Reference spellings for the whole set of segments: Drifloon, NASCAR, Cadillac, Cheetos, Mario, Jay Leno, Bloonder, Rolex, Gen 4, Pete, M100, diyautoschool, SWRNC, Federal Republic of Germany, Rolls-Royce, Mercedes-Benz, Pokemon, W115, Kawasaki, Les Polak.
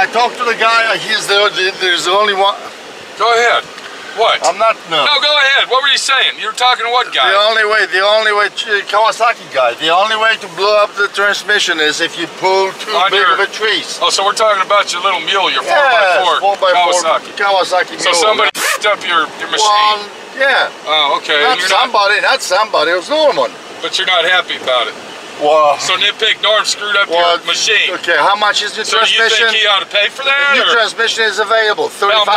I talked to the guy. He's there's the only one. Go ahead. What? I'm not. No. No, go ahead. What were you saying? You're talking to what guy? The only way, Kawasaki guy. The only way to blow up the transmission is if you pull too big of a trees. Oh, so we're talking about your little mule, your 4x4 Kawasaki. Kawasaki. So mule. Somebody f***ed up your machine. Well, yeah. Oh, okay. Not somebody. It was Norman. But you're not happy about it. Wow. So nitpick Norm screwed up your machine. Okay, how much is the transmission? So you think he ought to pay for that? Your transmission is available, $3,500.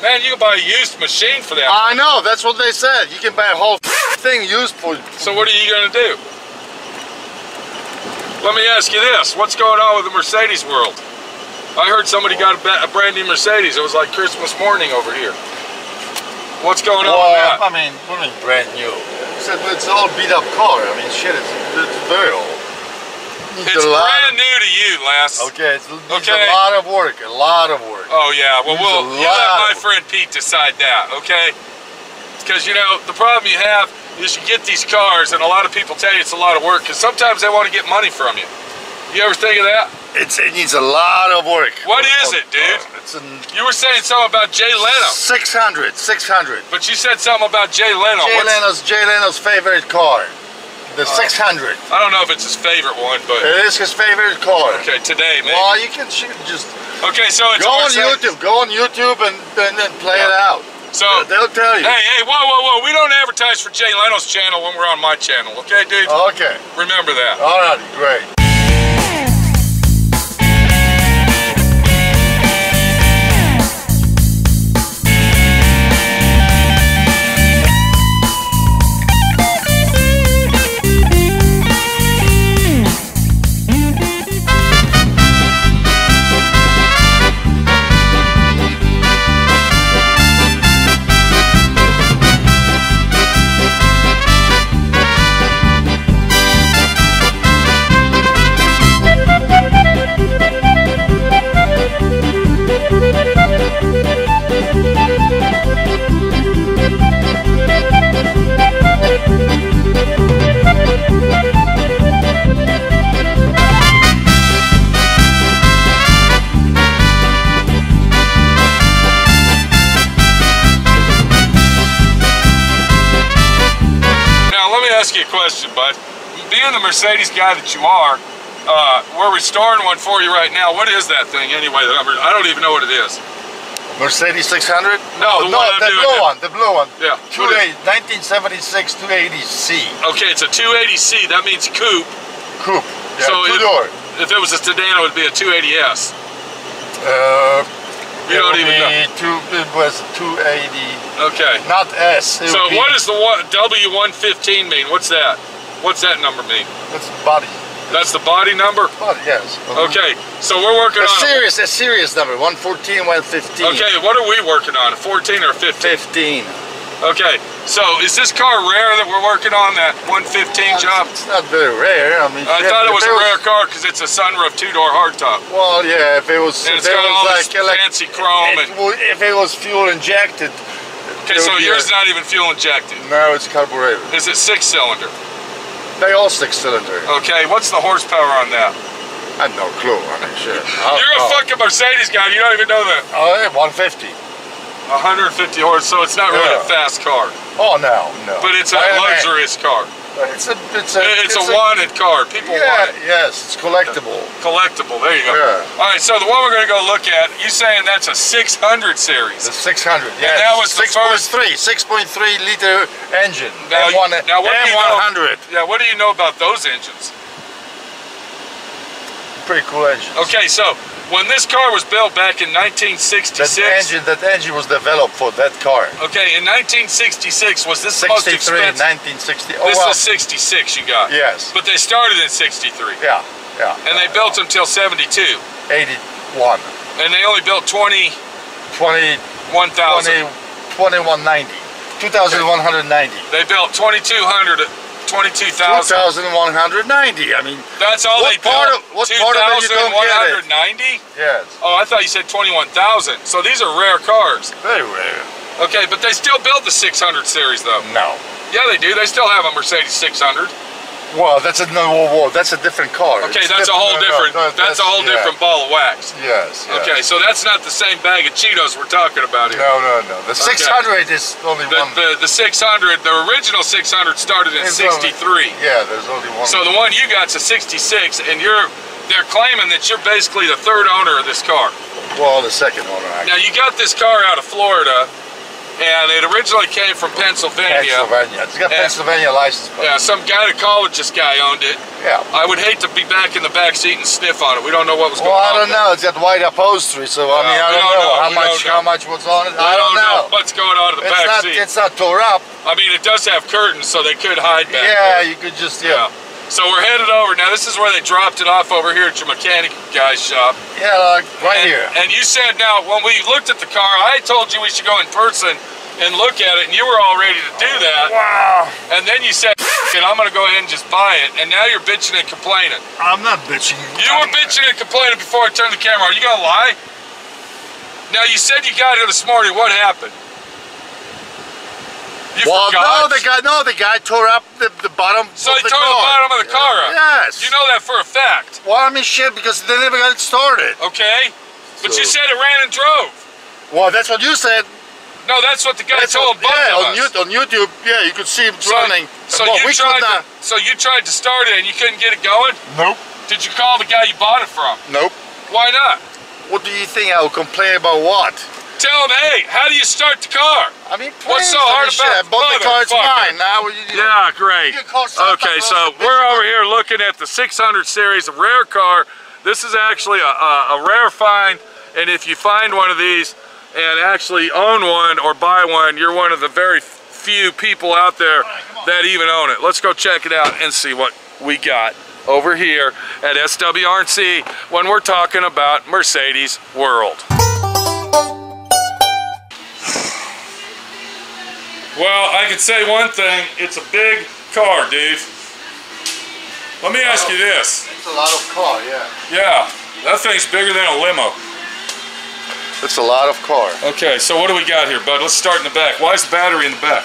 Man, you can buy a used machine for that. I know, that's what they said. You can buy a whole thing used for. So what are you going to do? Let me ask you this, what's going on with the Mercedes world? I heard somebody got a brand new Mercedes. It was like Christmas morning over here. What's going on with that? I mean, what do you mean brand new? It's an old beat up car. I mean, shit, it's very old. It's brand new to you, Les. Okay, it's a lot of work, a lot of work. Oh yeah, well, you let my friend Pete decide that, okay? Because, you know, the problem you have is you get these cars, and a lot of people tell you it's a lot of work, because sometimes they want to get money from you. You ever think of that? It needs a lot of work. What is it, dude? You were saying something about Jay Leno. 600. But you said something about Jay Leno. Jay Leno's favorite car, the 600. I don't know if it's his favorite one, but it is his favorite car. Okay, today, maybe. Well, you can just. Okay, so it's go on YouTube and play it out. So they'll tell you. Hey, whoa! We don't advertise for Jay Leno's channel when we're on my channel, okay, dude? Okay. Remember that. All right, great. Being the Mercedes guy that you are, we're restoring one for you right now. What is that thing anyway? I don't even know what it is. Mercedes 600? No, the blue one. Yeah. 1976 280C. Okay, it's a 280C. That means coupe. Coupe. Yeah, so two-door. If it was a sedan, it would be a 280S. You don't even know. It was 280. Okay. Not S. So what does the W115 mean? What's that? What's that number mean? That's the body. That's the body number? Body, yes. Okay, so we're working on... A serious number, 114, 115. Okay, what are we working on, 14 or 15? 15. Okay, so is this car rare that we're working on, that 115 job? It's not very rare. I mean, I thought it was a rare car because it's a sunroof two-door hardtop. Well, yeah, if it was... And it's got all this fancy chrome. If it was fuel injected... Okay, so yours is not even fuel injected. No, it's carburetor. Is it six-cylinder? They all six-cylinder. Okay, what's the horsepower on that? I have no clue. I mean, shit. You're a fucking Mercedes guy. You don't even know that. Oh, 150. 150 horse. So it's not really a fast car. Oh no. But it's a luxurious car. It's a wanted car. People want it. Yes, it's collectible. Collectible. There you go. Yeah. All right. So the one we're going to go look at. You saying that's a 600 series? The 600. Yeah. That was 6.3 liter engine. Now M100. Yeah. What do you know about those engines? Pretty cool engines. Okay. So when this car was built back in 1966, that engine was developed for that car. Okay, in 1966 was this the most expensive? 1960. Oh, this was 66 you got. Yes. But they started in 63. Yeah, yeah. And they built them till 72. 81. And they only built 2190. 2,190. They built 2,200. 22,000. 2,190. I mean, that's all they bought. What part of it you don't get it? Yes. Oh, I thought you said 21,000. So these are rare cars. Very rare. Okay, but they still build the 600 series, though. No. Yeah, they do. They still have a Mercedes 600. Well, that's no, that's a different car. Okay, it's that's a whole different ball of wax. Yes, yes. Okay, so that's not the same bag of Cheetos we're talking about here. No, no, no. The 600 is only one. The 600, the original 600 started in '63. Yeah, there's only one. So the one you got's a '66, and they're claiming that you're basically the third owner of this car. Well, the second owner, actually. Now, you got this car out of Florida. And it originally came from Pennsylvania. It's got Pennsylvania license plate. Yeah, some guy, a ecologist guy, owned it. Yeah. I would hate to be back in the backseat and sniff on it. We don't know what was going on. Well, I don't know. It's got white upholstery, so I mean, I don't know how much was on it. I don't know what's going on in the backseat. It's not tore up. I mean, it does have curtains, so they could hide back there. You could just, So we're headed over. Now, this is where they dropped it off over here at your mechanic guy's shop. Yeah, right here. And you said, now, when we looked at the car, I told you we should go in person and look at it, and you were all ready to do that. Wow. And then you said, and I'm going to go ahead and just buy it, and now you're bitching and complaining. I'm not bitching. You were bitching and complaining before I turned the camera on. Are you going to lie? Now, you said you got here this morning. What happened? No, the guy tore up the bottom of the car. Yes. You know that for a fact. Well, I mean, shit, because they never got it started. Okay. But you said it ran and drove. Well, that's what you said. No, that's what the guy told both of us. On YouTube, yeah, you could see him running. So you tried to start it and you couldn't get it going? Nope. Did you call the guy you bought it from? Nope. Why not? What do you think? I will complain about what? Tell them, hey, how do you start the car? I mean, what's so hard about it? I bought the car, it's mine. Now, yeah, great. Okay, so we're over here looking at the 600 series, a rare car. This is actually a rare find, and if you find one of these and actually own one or buy one, you're one of the very few people out there that even own it. Let's go check it out and see what we got over here at SWRNC when we're talking about Mercedes World. Well, I could say one thing, it's a big car, dude. Let me ask you this. It's a lot of car, yeah. Yeah, that thing's bigger than a limo. It's a lot of car. Okay, so what do we got here, bud? Let's start in the back. Why is the battery in the back?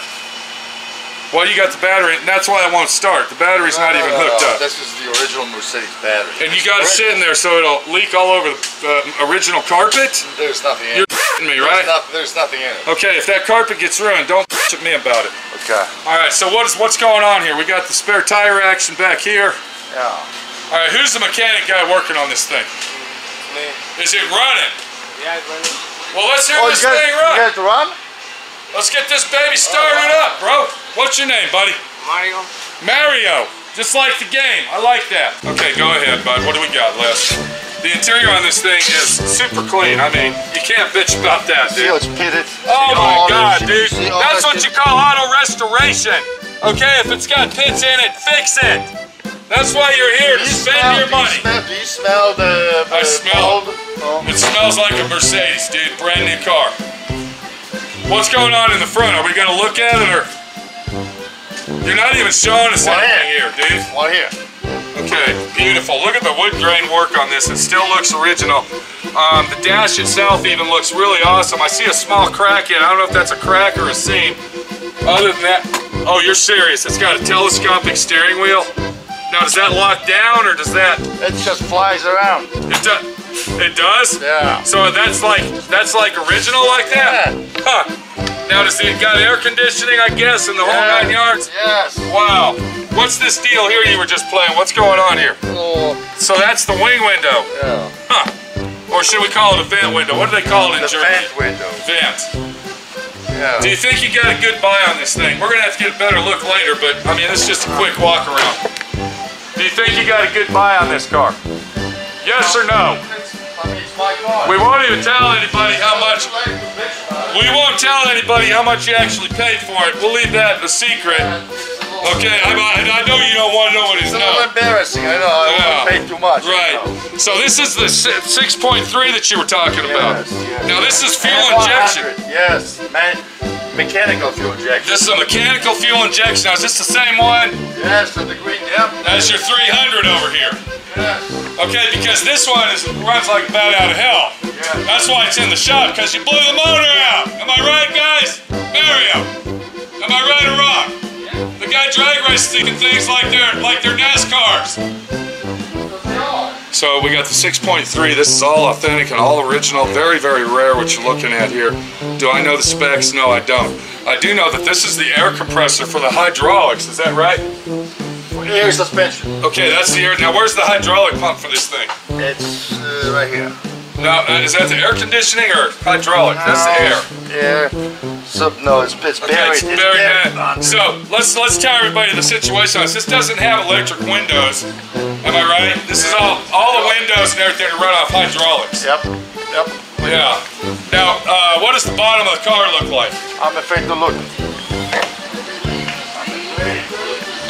Well, you got the battery, and that's why it won't start. The battery's not even hooked up. This is the original Mercedes battery. And you got to sit in there so it'll leak all over the original carpet? There's nothing in it. Me, right? There's nothing in it. Okay, if that carpet gets ruined, don't bitch at me about it. Okay. All right, so what's going on here? We got the spare tire action back here. Yeah. All right, who's the mechanic guy working on this thing? Me. Is it running? Yeah, it's running. Well, let's hear this thing run. You got it to run? Let's get this baby started up, bro. What's your name, buddy? Mario. Mario, just like the game. I like that. Okay, go ahead, bud. What do we got left? The interior on this thing is super clean. I mean, you can't bitch about that, dude. See how it's pitted. Oh my God, dude. That's what you call auto restoration. Okay, if it's got pits in it, fix it. That's why you're here, to spend your money. Do you smell the I smell. It smells like a Mercedes, dude. Brand new car. What's going on in the front? Are we going to look at it or? You're not even showing us anything here, dude. One here. Okay, beautiful. Look at the wood grain work on this. It still looks original. The dash itself even looks really awesome. I see a small crack in it. I don't know if that's a crack or a seam. Other than that, oh, you're serious. It's got a telescopic steering wheel. Now, does that lock down or does that? It just flies around. It does. It does? Yeah. So that's like original like that? Yeah. Huh. Now, does it got air conditioning? I guess in the whole 9 yards. Yes. Wow. What's this deal here you were just playing? What's going on here? So that's the wing window. Yeah. Huh. Or should we call it a vent window? What do they call it in Germany? Vent window. Vent. Yeah. Do you think you got a good buy on this thing? We're going to have to get a better look later, but I mean, it's just a quick walk around. Do you think you got a good buy on this car? Yes or no? It's my car. We won't even tell anybody how much. We won't tell anybody how much you actually paid for it. We'll leave that a secret. Okay, I know you don't want to know what he's doing. It's a little embarrassing, I know, I paid too much. Right, you know. So this is the 6.3 that you were talking about. Yes. Now this is fuel injection. Yes, mechanical fuel injection. This is a mechanical fuel injection. Now is this the same one? Yes, to the green, yep. That's your 300 over here. Yes. Okay, because this one runs like a bat out of hell. Yes. That's why it's in the shop, because you blew the motor out. Am I right, guys? Mario, am I right or wrong? The guy drag racing twisting and things like they're NASCARs. So we got the 6.3. This is all authentic and all original. Very, very rare what you're looking at here. Do I know the specs? No, I don't. I do know that this is the air compressor for the hydraulics. Is that right? Air suspension. Okay, that's the air. Now, where's the hydraulic pump for this thing? It's right here. Now, is that the air conditioning or hydraulic? No, that's the air. Yeah. So, no, it's okay, buried. It's buried. So let's tell everybody the situation. This doesn't have electric windows. Am I right? This is all the windows and everything to run off hydraulics. Yep. Yep. Yeah. Now, what does the bottom of the car look like? I'm afraid to look.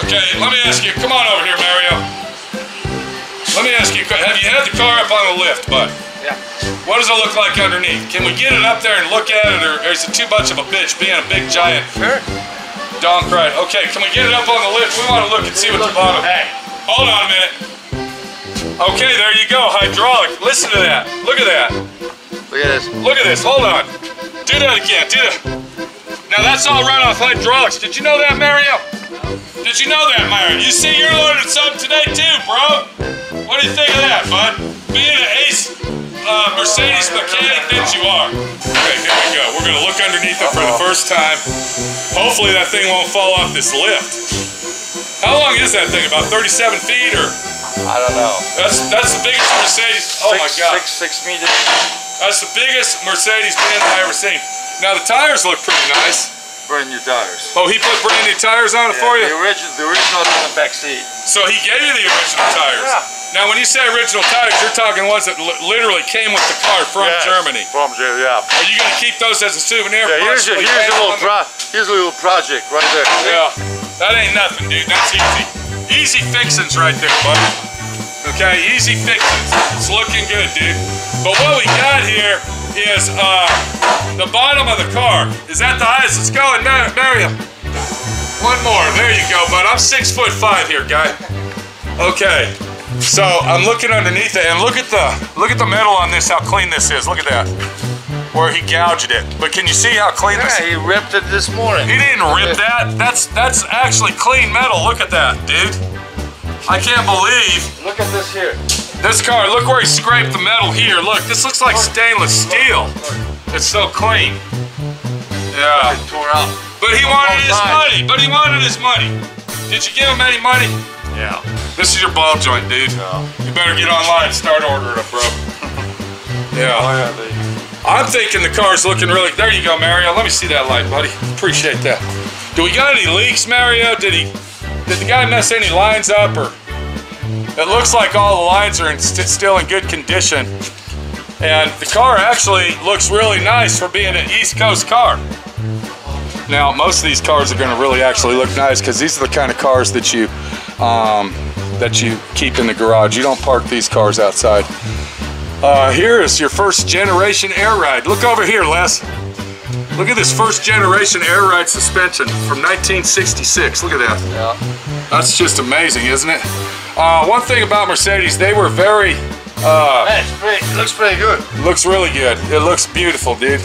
Okay, let me ask you, come on over here, Mario. Let me ask you, have you had the car up on the lift, bud? Yeah. What does it look like underneath? Can we get it up there and look at it, or is it too much of a bitch being a big giant? Sure. Don't cry. Okay, can we get it up on the lift? We want to look and see what the bottom... Hey, hold on a minute. Okay, there you go, hydraulic. Listen to that. Look at that. Look at this. Look at this, hold on. Do that again, do that. Now that's all run off hydraulics. Did you know that, Mario? Did you know that, Mario? You see, you're learning something today too, bro. What do you think of that, bud? Being an ace Mercedes mechanic that you are. Okay, here we go. We're gonna look underneath it for the first time. Hopefully that thing won't fall off this lift. How long is that thing? About 37 feet, or? I don't know. That's the biggest Mercedes. Oh my God. 6 meters. That's the biggest Mercedes-Benz I've ever seen. Now the tires look pretty nice. Brand new tires. Oh, he put brand new tires on it for you? The original on the back seat. So he gave you the original tires. Yeah. Now, when you say original tires, you're talking ones that literally came with the car from Germany. From Germany, yeah. Are you going to keep those as a souvenir? Yeah, here's a little project right there. Yeah. That ain't nothing, dude. That's easy. Easy fixings right there, buddy. Okay, easy fixings. It's looking good, dude. But what we got here is the bottom of the car. Is that the highest it's going? Mario, one more. There you go, bud. I'm 6'5" here, guy. Okay, so I'm looking underneath it, and look at the metal on this. How clean this is. Look at that. Where he gouged it. But can you see how clean this is? Yeah, he ripped it this morning. He didn't rip that. That's actually clean metal. Look at that, dude. I can't believe. Look at this here. This car, look where he scraped the metal here. Look, this looks like stainless steel. It's so clean. Yeah. It tore out. But he wanted his money. But he wanted his money. Did you give him any money? Yeah. This is your ball joint, dude. Yeah. You better get online and start ordering it, bro. Yeah. I'm thinking the car's looking really... There you go, Mario. Let me see that light, buddy. Appreciate that. Do we got any leaks, Mario? Did the guy mess any lines up, or... It looks like all the lines are still in good condition. And the car actually looks really nice for being an East Coast car. Now, most of these cars are gonna really actually look nice because these are the kind of cars that you keep in the garage. You don't park these cars outside. Here is your first generation air ride. Look over here, Les. Look at this first generation air ride suspension from 1966. Look at that. Yeah. That's just amazing, isn't it? One thing about Mercedes, they were very... it looks pretty good. Looks really good. It looks beautiful, dude.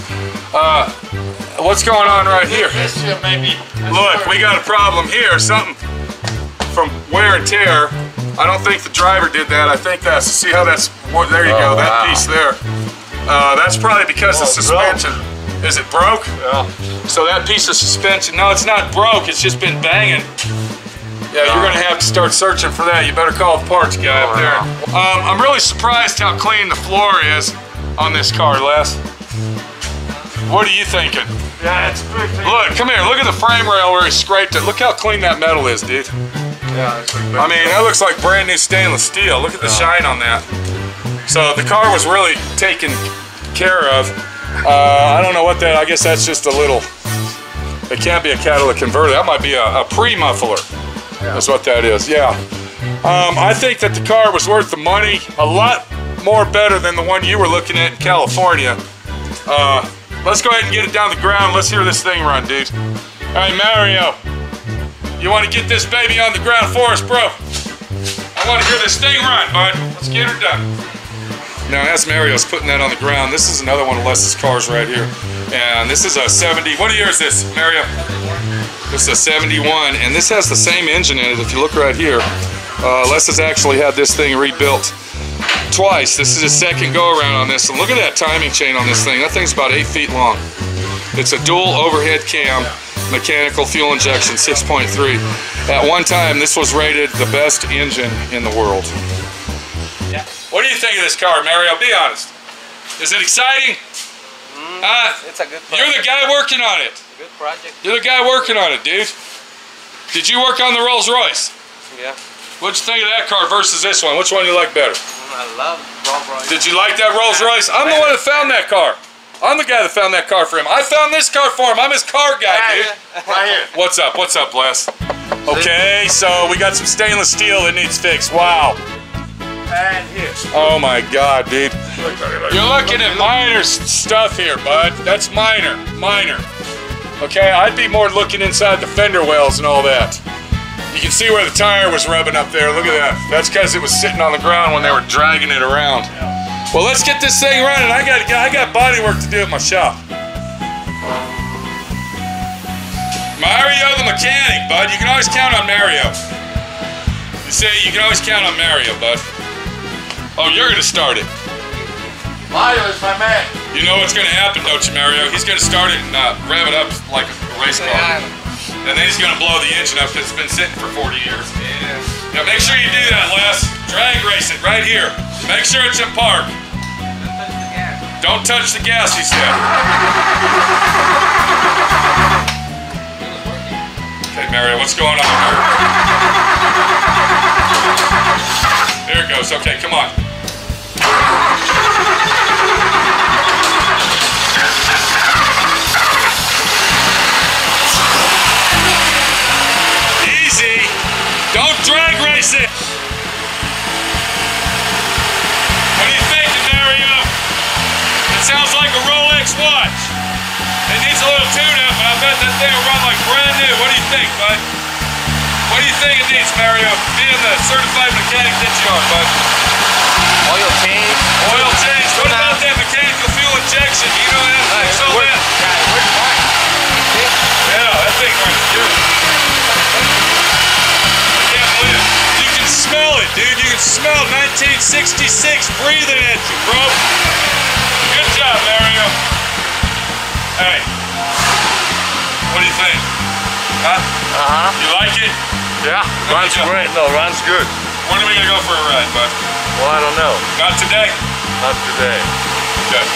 What's going on right here? This here maybe. Look, we got a problem here. Something from wear and tear. I don't think the driver did that. I think that's... See how that's... There you go. That piece there. That's probably because the suspension... Is it broke? Yeah. So that piece of suspension... No, it's not broke. It's just been banging. Yeah, you're gonna have to start searching for that. You better call the parts guy up there. I'm really surprised how clean the floor is on this car, Les. What are you thinking? Yeah, it's pretty clean. Look, come here, look at the frame rail where he scraped it. Look how clean that metal is, dude. Yeah, it's like I mean, that looks like brand new stainless steel. Look at the shine on that. So the car was really taken care of. I don't know what that, I guess that's just a little, it can't be a catalytic converter. That might be a pre-muffler. Yeah. That's what that is, yeah. I think that the car was worth the money. A lot more better than the one you were looking at in California. Let's go ahead and get it down the ground. Let's hear this thing run, dude. All right, Mario. You want to get this baby on the ground for us, bro? I want to hear this thing run, bud. Let's get her done. Now, as Mario's putting that on the ground, this is another one of Les's cars right here. And this is a 70. What year is this, Mario? This is a 71, and this has the same engine in it. If you look right here, Les has actually had this thing rebuilt twice. This is his second go around on this, and look at that timing chain on this thing. That thing's about 8 feet long. It's a dual overhead cam mechanical fuel injection 6.3. At one time, this was rated the best engine in the world. Yeah. What do you think of this car, Mario? Be honest. Is it exciting? It's a good project. You're the guy working on it. Good project. You're the guy working on it, dude. Did you work on the Rolls-Royce? Yeah. What'd you think of that car versus this one? Which one you like better? I love Rolls-Royce. Did you like that Rolls-Royce? I'm the one that found that car. I'm the guy that found that car for him. I found this car for him. I'm his car guy, dude. Right here. What's up? What's up, Les? Okay, so we got some stainless steel that needs fixed. Wow. And here. Oh my God, dude. You're looking at minor stuff here, bud. That's minor. Minor. Okay, I'd be more looking inside the fender wells and all that. You can see where the tire was rubbing up there. Look at that. That's because it was sitting on the ground when they were dragging it around. Well, let's get this thing running. I got body work to do at my shop. Mario the mechanic, bud. You can always count on Mario. You say you can always count on Mario, bud. Oh, you're gonna start it. Mario is my man. You know what's gonna happen, don't you, Mario? He's gonna start it and rev it up like a race car. And then he's gonna blow the engine up because it's been sitting for 40 years. Yeah. Now make sure you do that, Les. Drag race it right here. Make sure it's in park. Don't touch the gas, he said. Okay, Mario, what's going on here? There it goes. Okay, come on. Easy. Don't drag race it. Sounds like a Rolex watch. It needs a little tune-up, but I bet that thing will run like brand new. What do you think, bud? What do you think it needs, Mario? Being the certified mechanic that you are, bud. Oil change. Oil change. What about that mechanical fuel injection? You know that? It's so bad. Yeah, that thing runs good. I can't believe it. You can smell it, dude. You can smell 1966 breathing at you, bro. Good job, Mario. Hey, what do you think? Huh? You like it? Yeah, runs great. No, runs good. When are we gonna go for a ride, bud? Well, I don't know. Not today? Not today. Okay.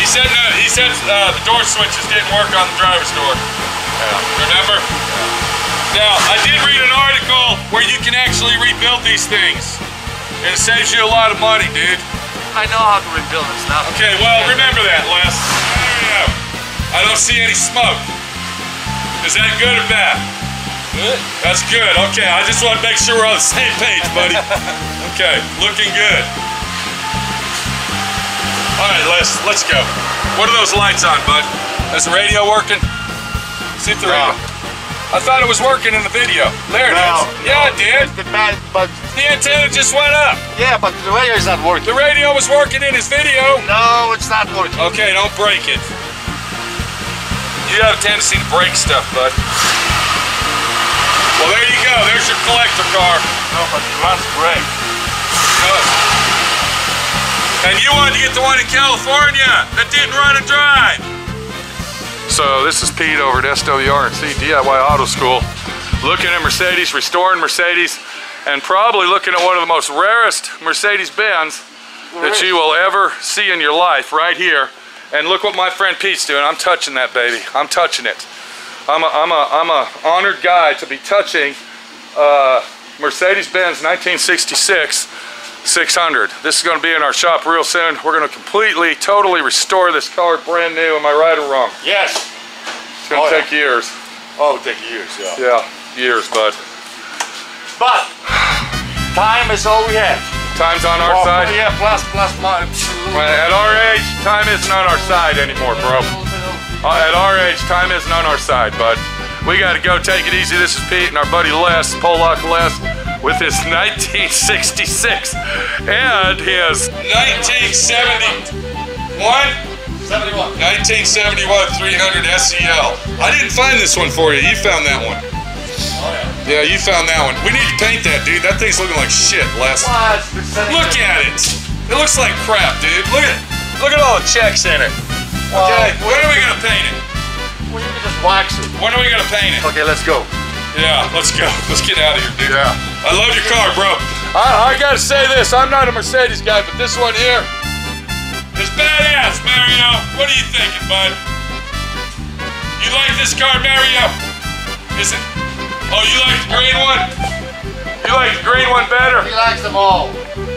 He said no, he said the door switches didn't work on the driver's door. Yeah. Remember? Yeah. Now, I did read an article where you can actually rebuild these things. And it saves you a lot of money, dude. I know how to rebuild this now. Okay, well, remember that, Les. I don't see any smoke. Is that good or bad? Good. That's good. Okay, I just want to make sure we're on the same page, buddy. Okay, looking good. All right, Les, let's go. What are those lights on, bud? Is the radio working? See if the radio. I thought it was working in the video. There it is. Yeah, it did. But the antenna just went up. Yeah, but the radio is not working. The radio was working in his video. No, it's not working. Okay, don't break it. You have a tendency to break stuff, bud. Well, there you go. There's your collector car. No, but it runs great. Good. And you wanted to get the one in California that didn't run and drive. So this is Pete over at SWRNC DIY Auto School, looking at Mercedes, restoring Mercedes, and probably looking at one of the most rarest Mercedes-Benz that you will ever see in your life right here. And look what my friend Pete's doing. I'm touching that baby. I'm touching it. I'm a honored guy to be touching Mercedes-Benz 1966 600. This is going to be in our shop real soon. We're going to completely, totally restore this car brand new. Am I right or wrong? Yes. It's going to take years. Oh, it'll take years, yeah. Yeah, years, bud. But time is all we have. Time's on our side? Yeah, plus. At our age, time isn't on our side anymore, bro. At our age, time isn't on our side, bud. We got to go. Take it easy. This is Pete and our buddy Les, Polak Les, with his 1966 and his 1971 71. 1971 300 SEL. I didn't find this one for you. You found that one. Oh, yeah. Yeah, you found that one. We need to paint that, dude. That thing's looking like shit, Les. Look at it. It looks like crap, dude. Look at all the checks in it. Okay, when are we going to paint it? We need to just wax it. When are we going to paint it? Okay, let's go. Yeah, let's go. Let's get out of here, dude. Yeah. I love your car, bro. I gotta say this, I'm not a Mercedes guy, but this one here is badass, Mario. What are you thinking, bud? You like this car, Mario? Is it? Oh, you like the green one? You like the green one better? He likes them all.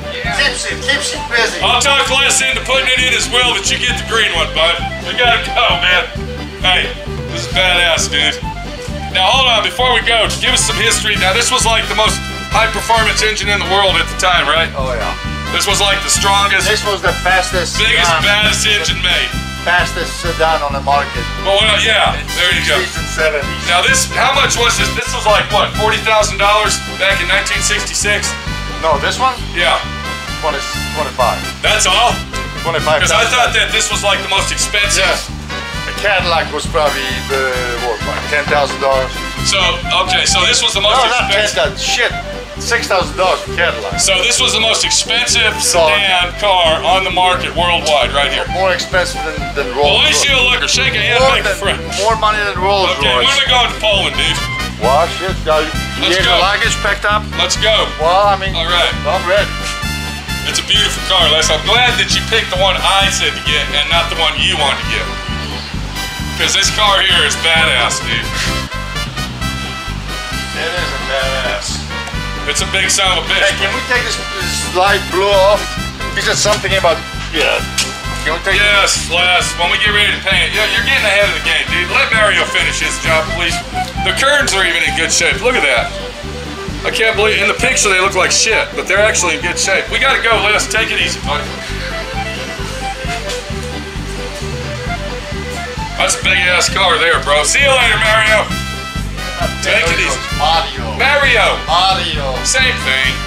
Yeah. Keeps you busy. I'll talk Les into putting it in as well, but you get the green one, bud. We gotta go, man. Hey, this is badass, dude. Now, hold on, before we go, give us some history. Now, this was like the most high-performance engine in the world at the time, right? Oh, yeah. This was like the strongest. This was the fastest, biggest, baddest engine made. Fastest sedan on the market. Well, yeah, there you go. 60s and 70s. Now, this, how much was this? This was like, what, $40,000 back in 1966? No, this one? Yeah. 20, 25. That's all? 25. Because I thought that this was like the most expensive. Yeah. The Cadillac was probably the, what, like $10,000? So, okay, so this was the most expensive. No, not $10,000, shit. $6,000 for Cadillac. So this was the most expensive sedan car on the market worldwide, right here. More expensive than Rolls-Royce. Well, let's look. Shake a hand, make a friend. More money than Rolls-Royce. Okay, when are we going to Poland, dude? Well, shit, you get your luggage packed up? Let's go. Well, I mean, all right. I'm ready. It's a beautiful car, Les. I'm glad that you picked the one I said to get and not the one you wanted to get. Because this car here is badass, dude. It is a badass. It's a big son of a bitch. Hey, can we take this light blue off? You said something about, yeah. Can we take this? Les, when we get ready to paint it. Yeah, you're getting ahead of the game, dude. Let Mario finish his job, please. The curves are even in good shape. Look at that. I can't believe, in the picture they look like shit, but they're actually in good shape. We gotta go, Les. Take it easy, buddy. That's a big ass car there, bro. See you later, Mario. Take it easy. Mario. Same thing.